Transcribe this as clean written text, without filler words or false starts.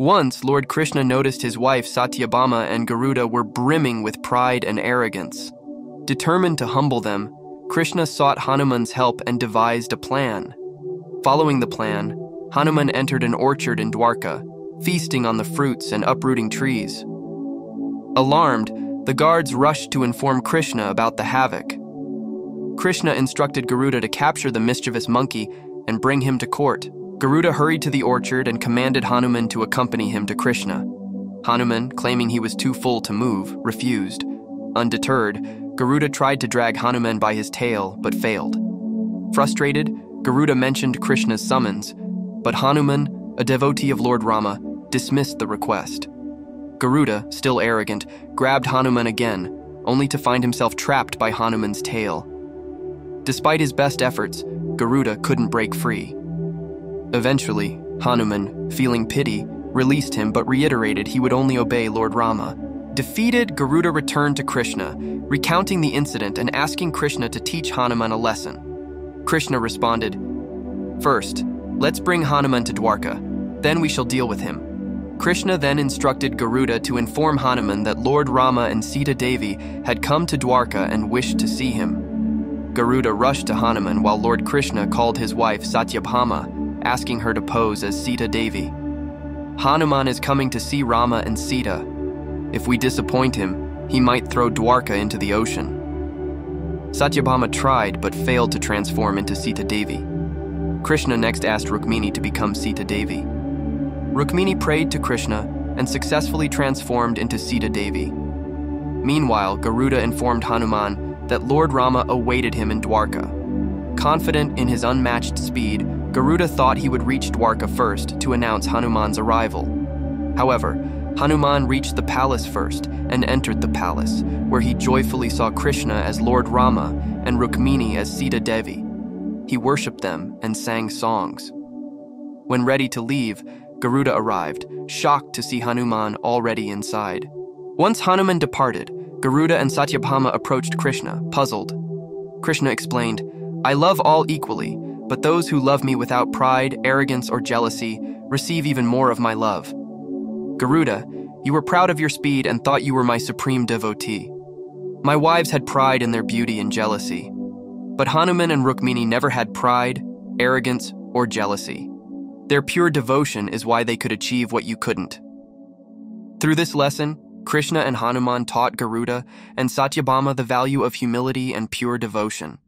Once, Lord Krishna noticed his wife Satyabhama and Garuda were brimming with pride and arrogance. Determined to humble them, Krishna sought Hanuman's help and devised a plan. Following the plan, Hanuman entered an orchard in Dwaraka, feasting on the fruits and uprooting trees. Alarmed, the guards rushed to inform Krishna about the havoc. Krishna instructed Garuda to capture the mischievous monkey and bring him to court. Garuda hurried to the orchard and commanded Hanuman to accompany him to Krishna. Hanuman, claiming he was too full to move, refused. Undeterred, Garuda tried to drag Hanuman by his tail, but failed. Frustrated, Garuda mentioned Krishna's summons, but Hanuman, a devotee of Lord Rama, dismissed the request. Garuda, still arrogant, grabbed Hanuman again, only to find himself trapped by Hanuman's tail. Despite his best efforts, Garuda couldn't break free. Eventually, Hanuman, feeling pity, released him but reiterated he would only obey Lord Rama. Defeated, Garuda returned to Krishna, recounting the incident and asking Krishna to teach Hanuman a lesson. Krishna responded, "First, let's bring Hanuman to Dwaraka, then we shall deal with him." Krishna then instructed Garuda to inform Hanuman that Lord Rama and Sita Devi had come to Dwaraka and wished to see him. Garuda rushed to Hanuman while Lord Krishna called his wife Satyabhama, asking her to pose as Sita Devi. "Hanuman is coming to see Rama and Sita. If we disappoint him, he might throw Dwaraka into the ocean." Satyabhama tried but failed to transform into Sita Devi. Krishna next asked Rukmini to become Sita Devi. Rukmini prayed to Krishna and successfully transformed into Sita Devi. Meanwhile, Garuda informed Hanuman that Lord Rama awaited him in Dwaraka. Confident in his unmatched speed, Garuda thought he would reach Dwaraka first to announce Hanuman's arrival. However, Hanuman reached the palace first and entered the palace, where he joyfully saw Krishna as Lord Rama and Rukmini as Sita Devi. He worshipped them and sang songs. When ready to leave, Garuda arrived, shocked to see Hanuman already inside. Once Hanuman departed, Garuda and Satyabhama approached Krishna, puzzled. Krishna explained, "I love all equally, but those who love me without pride, arrogance, or jealousy receive even more of my love. Garuda, you were proud of your speed and thought you were my supreme devotee. My wives had pride in their beauty and jealousy. But Hanuman and Rukmini never had pride, arrogance, or jealousy. Their pure devotion is why they could achieve what you couldn't." Through this lesson, Krishna and Hanuman taught Garuda and Satyabhama the value of humility and pure devotion.